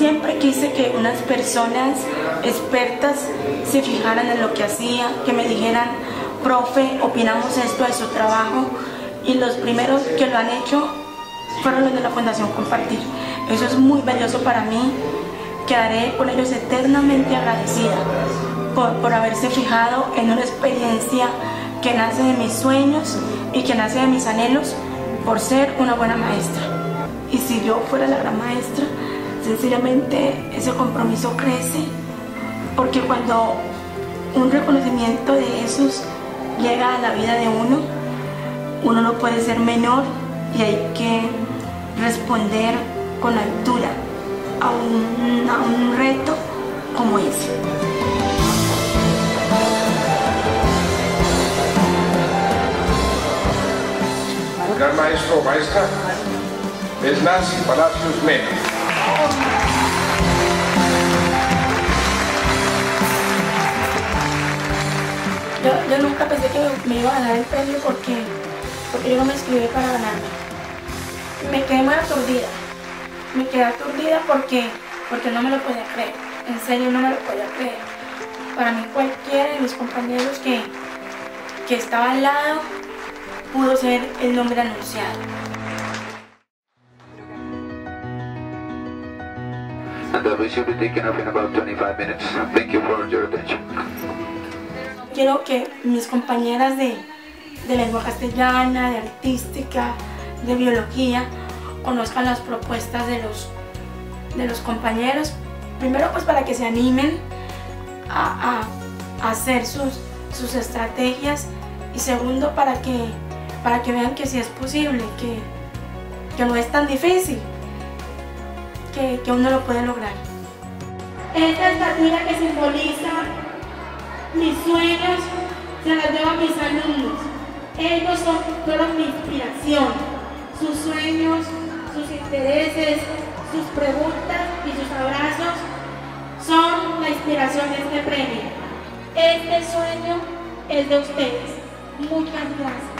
siempre quise que unas personas expertas se fijaran en lo que hacía, que me dijeran, profe, opinamos esto de su trabajo, y los primeros que lo han hecho fueron los de la Fundación Compartir. Eso es muy valioso para mí, quedaré con ellos eternamente agradecida por haberse fijado en una experiencia que nace de mis sueños y que nace de mis anhelos por ser una buena maestra. Y si yo fuera la gran maestra, sencillamente ese compromiso crece, porque cuando un reconocimiento de esos llega a la vida de uno, uno no puede ser menor y hay que responder con altura a un reto como ese. Gran maestro o maestra es Nancy Palacios Mena. Yo nunca pensé que me iba a ganar el premio porque yo no me inscribí para ganarme. Me quedé muy aturdida. Me quedé aturdida porque no me lo podía creer. En serio, no me lo podía creer. Para mí cualquiera de mis compañeros que estaba al lado pudo ser el nombre anunciado. Quiero que mis compañeras de lengua castellana, de artística, de biología, conozcan las propuestas de los compañeros. Primero, pues para que se animen a hacer sus estrategias, y segundo, para que vean que sí es posible, que no es tan difícil, que uno lo puede lograr. Esta estatura que simboliza mis sueños se las debo a mis alumnos. Ellos son toda mi inspiración, sus sueños, sus intereses, sus preguntas y sus abrazos son la inspiración de este premio. Este sueño es de ustedes. Muchas gracias.